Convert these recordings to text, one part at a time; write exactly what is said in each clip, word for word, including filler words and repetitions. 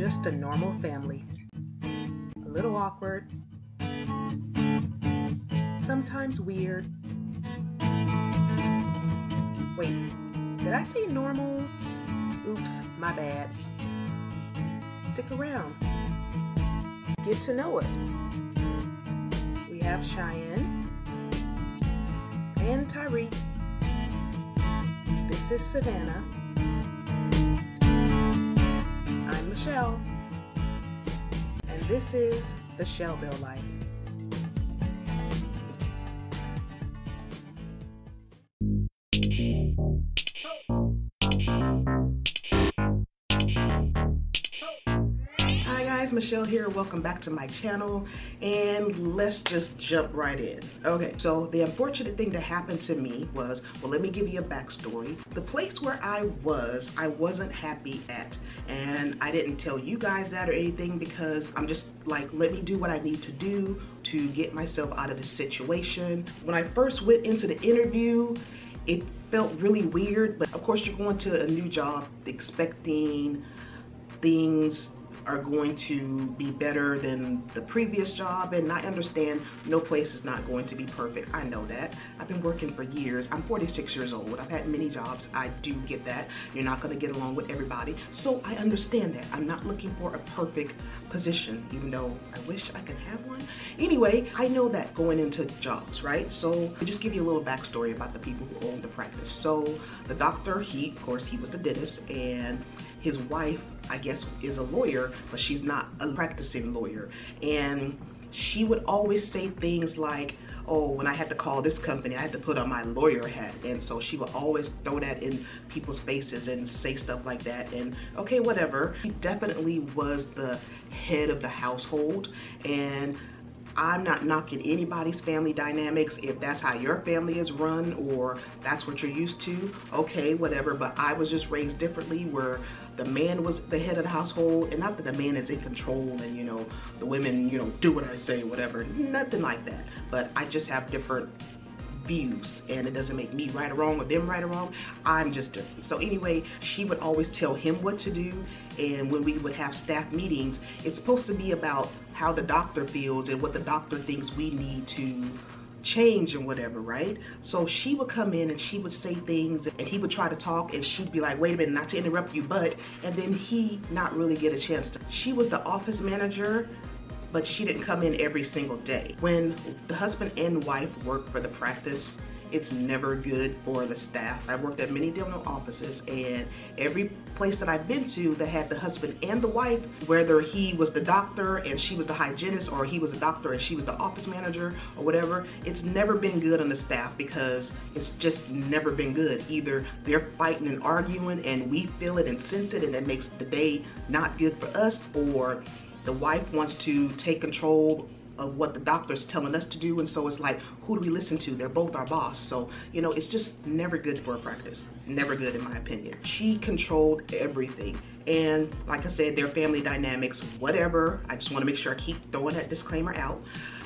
just a normal family. A little awkward, sometimes weird. Wait, did I say normal? Oops, my bad. Stick around. Get to know us. We have Cheyenne and Tyrique. This is Savannah. I'm Michelle. And this is the ChelleBelle Life. Michelle here, welcome back to my channel, and let's just jump right in. Okay, so the unfortunate thing that happened to me was, well, let me give you a backstory. The place where I was, I wasn't happy at, and I didn't tell you guys that or anything because I'm just like, let me do what I need to do to get myself out of the situation. When I first went into the interview, it felt really weird, but of course you're going to a new job expecting things are going to be better than the previous job, and I understand no place is not going to be perfect. I know that. I've been working for years. I'm forty-six years old. I've had many jobs. I do get that. You're not going to get along with everybody, so I understand that. I'm not looking for a perfect position, even though I wish I could have one. Anyway, I know that going into jobs, right? So I'll just give you a little backstory about the people who own the practice. So the doctor, he, of course, he was the dentist, and his wife, I guess, is a lawyer, but she's not a practicing lawyer. And she would always say things like, oh, when I had to call this company, I had to put on my lawyer hat. And so she would always throw that in people's faces and say stuff like that. And okay, whatever. She definitely was the head of the household. And I'm not knocking anybody's family dynamics. If that's how your family is run or that's what you're used to, okay, whatever. But I was just raised differently, where the man was the head of the household, and not that the man is in control and, you know, the women, you know, do what I say, whatever, nothing like that. But I just have different views, and it doesn't make me right or wrong or them right or wrong. I'm just different. So anyway, she would always tell him what to do. And when we would have staff meetings, it's supposed to be about how the doctor feels and what the doctor thinks we need to change and whatever, right? So she would come in and she would say things, and he would try to talk, and she'd be like, wait a minute, not to interrupt you, but, and then he not really get a chance to. She was the office manager, but she didn't come in every single day. When the husband and wife work for the practice, it's never good for the staff. I've worked at many dental offices, and every place that I've been to that had the husband and the wife, whether he was the doctor and she was the hygienist, or he was the doctor and she was the office manager or whatever, it's never been good on the staff, because it's just never been good. Either they're fighting and arguing and we feel it and sense it, and that makes the day not good for us, or the wife wants to take control of what the doctor's telling us to do, and so it's like, who do we listen to? They're both our boss. So, you know, it's just never good for a practice. Never good, in my opinion. She controlled everything. And like I said, their family dynamics, whatever. I just want to make sure I keep throwing that disclaimer out.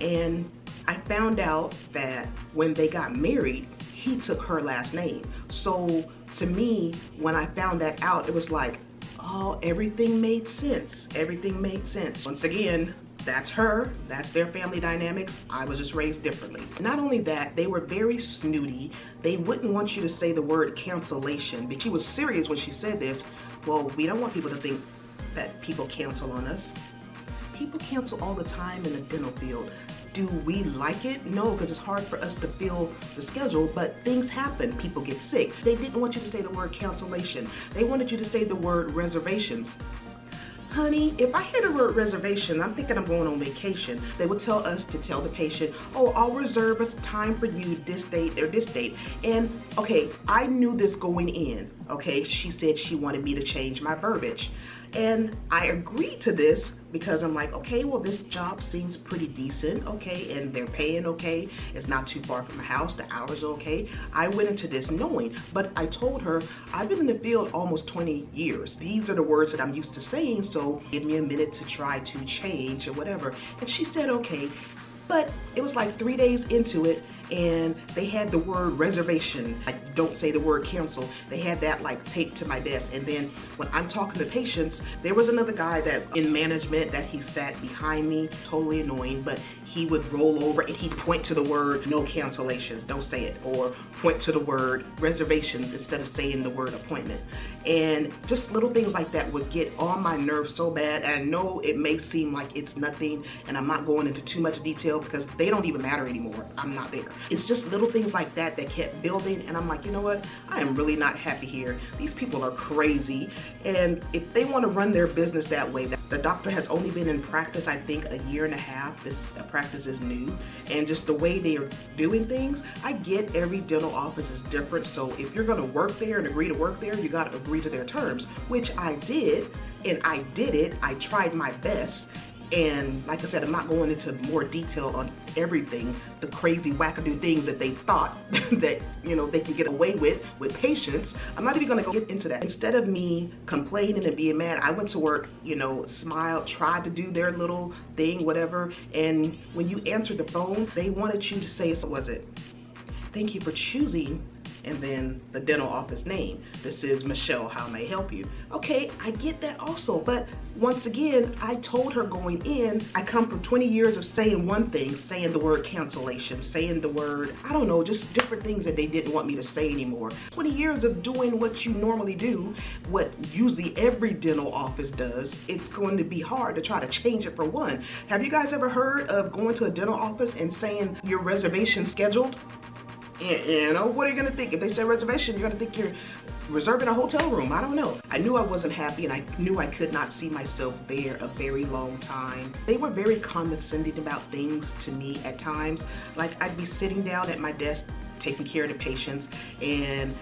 And I found out that when they got married, he took her last name. So to me, when I found that out, it was like, oh, everything made sense. Everything made sense. Once again, that's her, that's their family dynamics. I was just raised differently. Not only that, they were very snooty. They wouldn't want you to say the word cancellation, but she was serious when she said this. Well, we don't want people to think that people cancel on us. People cancel all the time in the dental field. Do we like it? No, because it's hard for us to fill the schedule, but things happen. People get sick. They didn't want you to say the word cancellation. They wanted you to say the word reservations. Honey, if I hear the word reservation, I'm thinking I'm going on vacation. They would tell us to tell the patient, oh, I'll reserve a time for you this date or this date. And okay, I knew this going in. Okay, she said she wanted me to change my verbiage. And I agreed to this because I'm like, okay, well, this job seems pretty decent, okay, and they're paying okay. It's not too far from the house, the hours are okay. I went into this knowing, but I told her, I've been in the field almost twenty years. These are the words that I'm used to saying, so give me a minute to try to change or whatever. And she said, okay, but it was like three days into it, and they had the word reservation, I don't say the word cancel, they had that like taped to my desk. And then when I'm talking to patients, there was another guy that in management that he sat behind me, totally annoying, but he would roll over and he'd point to the word no cancellations, don't say it, or point to the word reservations instead of saying the word appointment. And just little things like that would get on my nerves so bad. And I know it may seem like it's nothing, and I'm not going into too much detail because they don't even matter anymore. I'm not there. It's just little things like that that kept building, and I'm like, you know what? I am really not happy here. These people are crazy, and if they want to run their business that way, the doctor has only been in practice, I think, a year and a half. This practice is new, and just the way they are doing things, I get every dental office is different, so if you're going to work there and agree to work there, you got to agree to their terms, which I did, and I did it. I tried my best. And like I said, I'm not going into more detail on everything, the crazy wackadoo things that they thought that, you know, they could get away with with patients. I'm not even going to get into that. Instead of me complaining and being mad, I went to work, you know, smiled, tried to do their little thing, whatever. And when you answered the phone, they wanted you to say, so was it, thank you for choosing, and then the dental office name. This is Michelle, how may I help you? Okay, I get that also, but once again, I told her going in, I come from twenty years of saying one thing, saying the word cancellation, saying the word, I don't know, just different things that they didn't want me to say anymore. twenty years of doing what you normally do, what usually every dental office does, it's going to be hard to try to change it for one. Have you guys ever heard of going to a dental office and saying your reservation scheduled? You know, what are you going to think? If they say reservation, you're going to think you're reserving a hotel room. I don't know. I knew I wasn't happy, and I knew I could not see myself there a very long time. They were very condescending about things to me at times. Like, I'd be sitting down at my desk taking care of the patients, and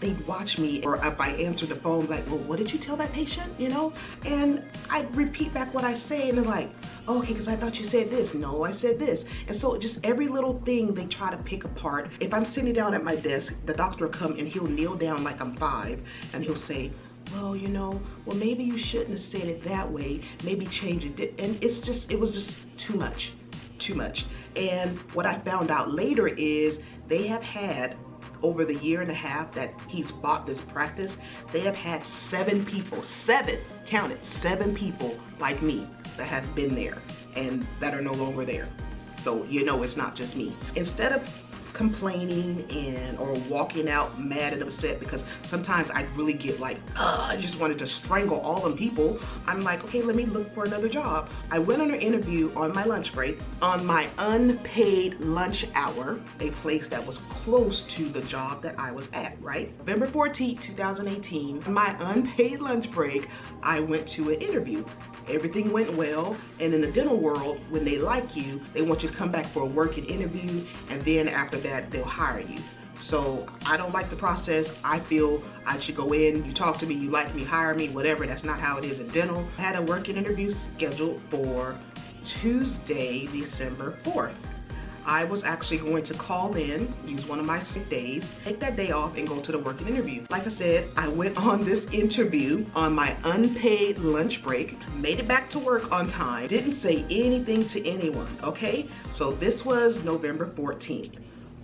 they'd watch me, or if I answered the phone, like, well, what did you tell that patient, you know? And I'd repeat back what I say, and they're like, okay, because I thought you said this. No, I said this. And so just every little thing they try to pick apart. If I'm sitting down at my desk, the doctor will come and he'll kneel down like I'm five, and he'll say, well, you know, well, maybe you shouldn't have said it that way. Maybe change it. And it's just, it was just too much, too much. And what I found out later is they have had, over the year and a half that he's bought this practice, they have had seven people, seven, count it, seven people like me that has been there and that are no longer there. So you know it's not just me. Instead of complaining and or walking out mad and upset, because sometimes I really get like, ugh, I just wanted to strangle all them people. I'm like, okay, let me look for another job. I went on an interview on my lunch break. On my unpaid lunch hour, a place that was close to the job that I was at, right? November fourteenth, two thousand eighteen, my unpaid lunch break, I went to an interview. Everything went well, and in the dental world, when they like you, they want you to come back for a working interview, and then after that, they'll hire you. So I don't like the process. I feel I should go in, you talk to me, you like me, hire me, whatever. That's not how it is in dental. I had a working interview scheduled for Tuesday, December fourth. I was actually going to call in, use one of my sick days, take that day off, and go to the working interview. Like I said, I went on this interview on my unpaid lunch break, made it back to work on time, didn't say anything to anyone, okay? So this was November fourteenth.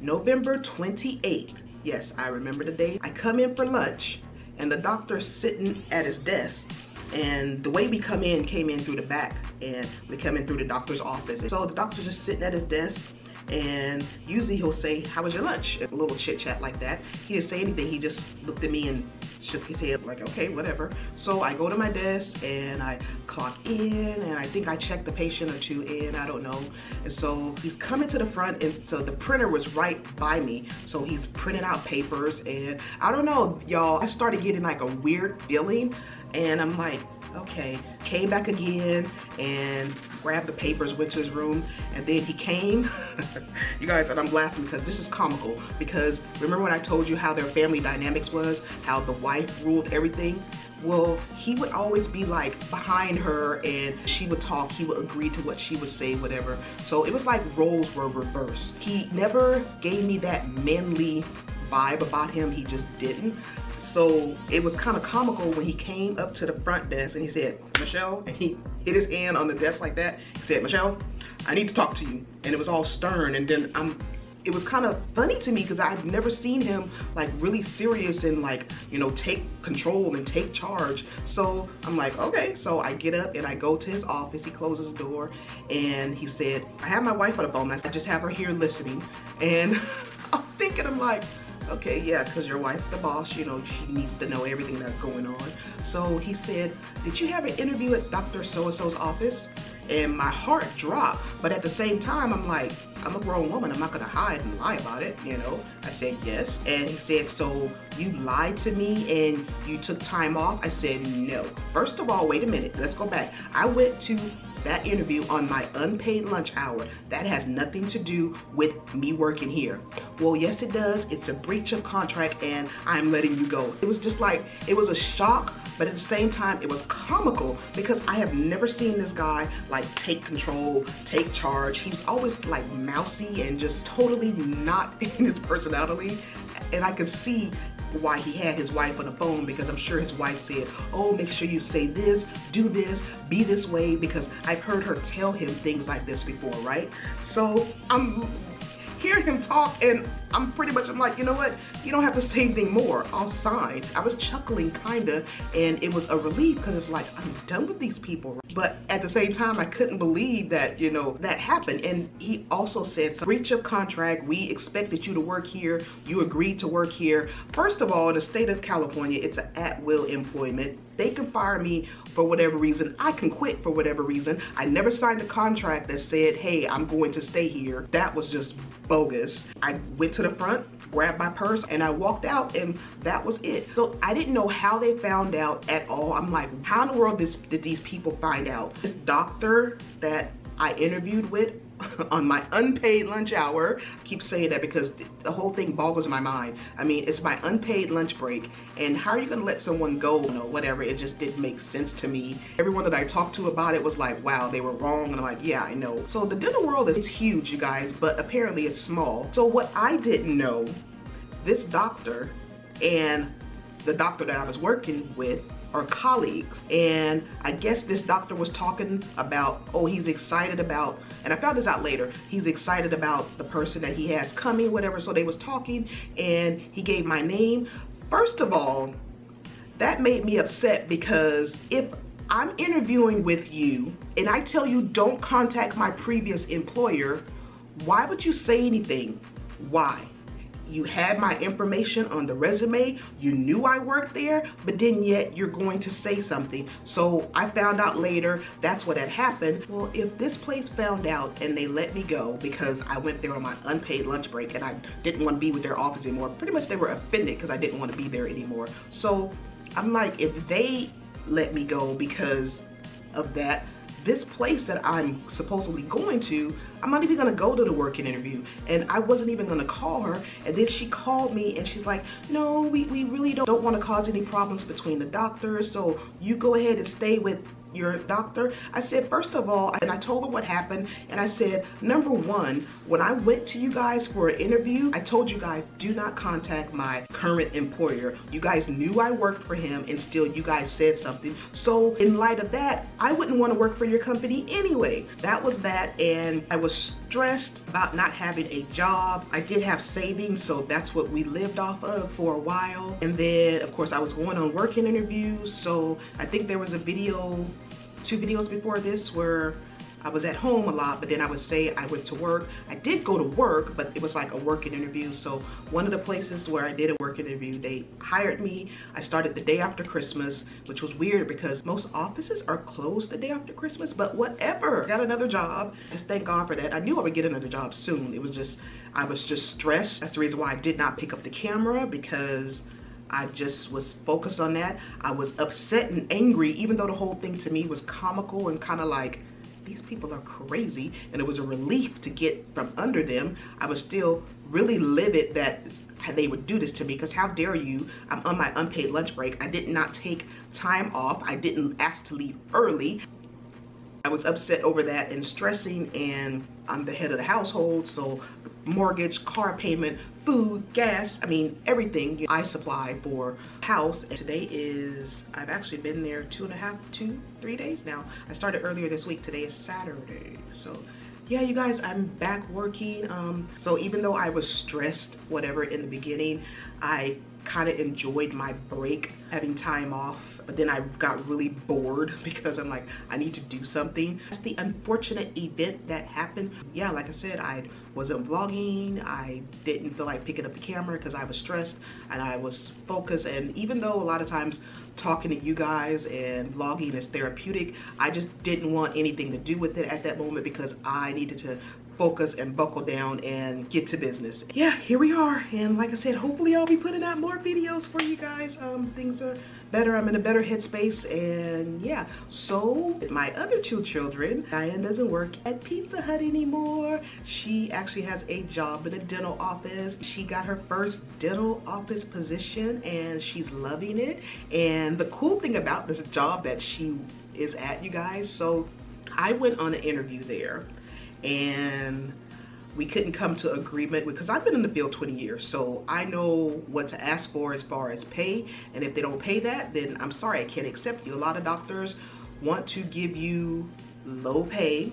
November twenty-eighth, yes, I remember the day. I come in for lunch, and the doctor's sitting at his desk. And the way we come in came in through the back, and we come in through the doctor's office. So the doctor's just sitting at his desk, and usually he'll say, how was your lunch? A little chit chat like that. He didn't say anything, he just looked at me and shook his head like, okay, whatever. So I go to my desk and I clock in, and I think I checked the patient or two in, I don't know. And so he's coming to the front, and so the printer was right by me. So he's printing out papers, and I don't know, y'all, I started getting like a weird feeling, and I'm like, okay. Came back again and grabbed the papers, went to his room, and then he came. You guys, and I'm laughing because this is comical, because remember when I told you how their family dynamics was, how the wife ruled everything? Well, he would always be like behind her, and she would talk, he would agree to what she would say, whatever. So it was like roles were reversed. He never gave me that manly vibe about him, he just didn't. So it was kind of comical when he came up to the front desk and he said, Michelle, and he hit his hand on the desk like that. He said, Michelle, I need to talk to you. And it was all stern, and then I'm it was kind of funny to me because I've never seen him like really serious and like, you know, take control and take charge. So I'm like, okay. So I get up and I go to his office. He closes the door and he said, I have my wife on the phone. I just have her here listening. And I'm thinking, I'm like, okay, yeah, because your wife's the boss, you know, she needs to know everything that's going on. So he said, did you have an interview at Doctor So-and-so's office? And my heart dropped, but at the same time, I'm like, I'm a grown woman, I'm not gonna hide and lie about it, you know? I said, yes. And he said, so you lied to me and you took time off? I said, no. First of all, wait a minute, let's go back. I went to that interview on my unpaid lunch hour. That has nothing to do with me working here. Well, yes it does, it's a breach of contract and I'm letting you go. It was just like, it was a shock, but at the same time, it was comical because I have never seen this guy like take control, take charge. He's always like mousy and just totally not in his personality. And I could see why he had his wife on the phone, because I'm sure his wife said, oh, make sure you say this, do this, be this way, because I've heard her tell him things like this before, right? So I'm hearing him talk and I'm pretty much, I'm like, you know what? You don't have to say anything more, I'll sign. I was chuckling kinda, and it was a relief because it's like, I'm done with these people. But at the same time, I couldn't believe that, you know, that happened. And he also said, so, breach of contract, we expected you to work here, you agreed to work here. First of all, in the state of California, it's an at-will employment. They can fire me for whatever reason, I can quit for whatever reason. I never signed a contract that said, hey, I'm going to stay here. That was just bogus. I went to the front, grabbed my purse, and I walked out, and that was it. So I didn't know how they found out at all. I'm like, how in the world this, did these people find out? This doctor that I interviewed with on my unpaid lunch hour, I keep saying that because the whole thing boggles my mind. I mean, it's my unpaid lunch break, and how are you gonna let someone go? You know, whatever, it just didn't make sense to me. Everyone that I talked to about it was like, wow, they were wrong, and I'm like, yeah, I know. So the dental world is huge, you guys, but apparently it's small. So what I didn't know, this doctor and the doctor that I was working with are colleagues, and I guess this doctor was talking about, oh, he's excited about, and I found this out later, he's excited about the person that he has coming, whatever, so they was talking, and he gave my name. First of all, that made me upset, because if I'm interviewing with you, and I tell you don't contact my previous employer, why would you say anything? Why? You had my information on the resume, you knew I worked there, but then yet you're going to say something. So I found out later that's what had happened. Well, if this place found out and they let me go because I went there on my unpaid lunch break and I didn't want to be with their office anymore, pretty much they were offended because I didn't want to be there anymore. So I'm like, if they let me go because of that, this place that I'm supposedly going to, I'm not even gonna go to the working interview. And I wasn't even gonna call her. And then she called me and she's like, no, we, we really don't, don't wanna cause any problems between the doctors, so you go ahead and stay with your doctor. I said, first of all, and I told her what happened, and I said, number one, when I went to you guys for an interview, I told you guys, do not contact my current employer. You guys knew I worked for him, and still you guys said something. So in light of that, I wouldn't want to work for your company anyway. That was that, and I was stressed about not having a job. I did have savings, so that's what we lived off of for a while. And then, of course, I was going on working interviews, so I think there was a video two videos before this where I was at home a lot, but then I would say I went to work. I did go to work, but it was like a working interview. So one of the places where I did a working interview, they hired me. I started the day after Christmas, which was weird because most offices are closed the day after Christmas, but whatever. Got another job. Just thank God for that. I knew I would get another job soon. It was just, I was just stressed. That's the reason why I did not pick up the camera, because I just was focused on that. I was upset and angry, even though the whole thing to me was comical and kind of like, these people are crazy. And it was a relief to get from under them. I was still really livid that they would do this to me, because how dare you? I'm on my unpaid lunch break. I did not take time off. I didn't ask to leave early. I was upset over that and stressing, and I'm the head of the household, so mortgage, car payment, food, gas, I mean, everything I supply for house. And today is, I've actually been there two and a half, two, three days now. I started earlier this week. Today is Saturday, so yeah, you guys, I'm back working. Um, so even though I was stressed, whatever, in the beginning, I kind of enjoyed my break, having time off, but then I got really bored because I'm like, I need to do something. That's the unfortunate event that happened. Yeah, like I said, I wasn't vlogging. I didn't feel like picking up the camera because I was stressed and I was focused. And even though a lot of times talking to you guys and vlogging is therapeutic, I just didn't want anything to do with it at that moment because I needed to focus and buckle down and get to business. Yeah, here we are, and like I said, hopefully I'll be putting out more videos for you guys. Um, things are better, I'm in a better headspace, and yeah. So my other two children, Diane doesn't work at Pizza Hut anymore. She actually has a job in a dental office. She got her first dental office position and she's loving it. And the cool thing about this job that she is at, you guys, so I went on an interview there and we couldn't come to agreement because I've been in the field twenty years, so I know what to ask for as far as pay, and if they don't pay that, then I'm sorry, I can't accept you. A lot of doctors want to give you low pay,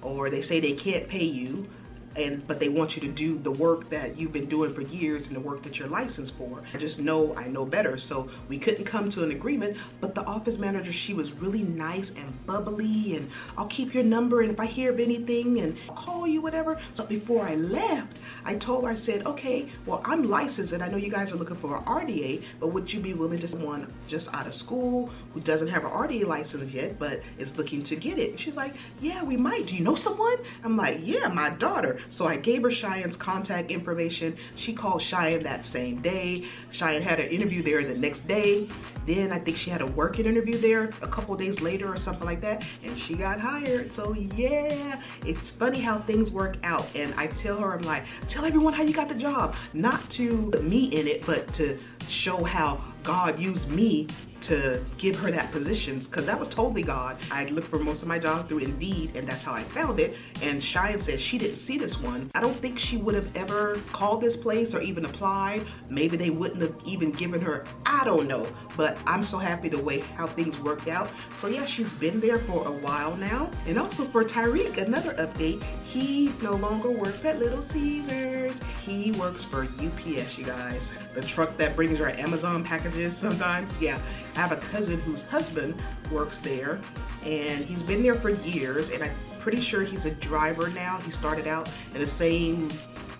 or they say they can't pay you, and but they want you to do the work that you've been doing for years and the work that you're licensed for. I just know I know better, so we couldn't come to an agreement. But the office manager, she was really nice and bubbly, and I'll keep your number, and if I hear of anything, and I'll call you, whatever. So before I left, I told her, I said, okay, well, I'm licensed, and I know you guys are looking for an R D A, but would you be willing to someone just out of school who doesn't have an R D A license yet but is looking to get it? And she's like, yeah, we might. Do you know someone? I'm like, yeah, my daughter. So I gave her Cheyenne's contact information. She called Cheyenne that same day. Cheyenne had an interview there the next day. Then I think she had a working interview there a couple days later or something like that, and she got hired. So yeah, it's funny how things work out. And I tell her, I'm like, tell everyone how you got the job, not to put me in it, but to show how God used me to give her that position, because that was totally God. I looked for most of my job through Indeed, and that's how I found it. And Cheyenne said she didn't see this one. I don't think she would have ever called this place or even applied. Maybe they wouldn't have even given her, I don't know. But I'm so happy the way how things worked out. So yeah, she's been there for a while now. And also for Tyrique, another update, he no longer works at Little Caesars. He works for U P S, you guys. The truck that brings your Amazon packages sometimes, yeah. I have a cousin whose husband works there, and he's been there for years, and I'm pretty sure he's a driver now. He started out in the same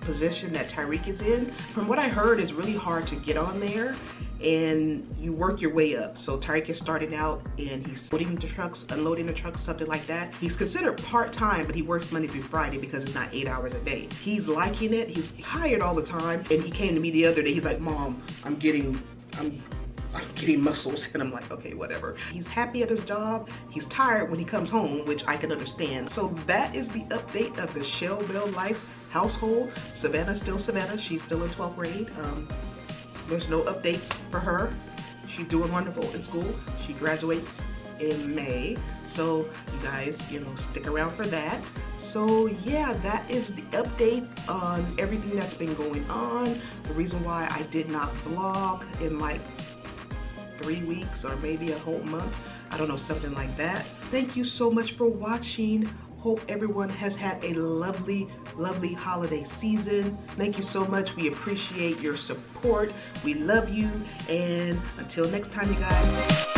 position that Tyrique is in. From what I heard, it's really hard to get on there, and you work your way up. So Tyrique is starting out, and he's loading the trucks, unloading the trucks, something like that. He's considered part-time, but he works Monday through Friday because it's not eight hours a day. He's liking it. He's tired all the time, and he came to me the other day. He's like, Mom, I'm getting, I'm I'm getting muscles, and I'm like, okay, whatever. He's happy at his job. He's tired when he comes home, which I can understand. So that is the update of the ChelleBelle Life household. Savannah's still Savannah. She's still in twelfth grade. Um, there's no updates for her. She's doing wonderful in school. She graduates in May. So you guys, you know, stick around for that. So yeah, that is the update on everything that's been going on. The reason why I did not vlog in like three weeks or maybe a whole month, I don't know, something like that. Thank you so much for watching. Hope everyone has had a lovely, lovely holiday season. Thank you so much. We appreciate your support. We love you. And until next time, you guys.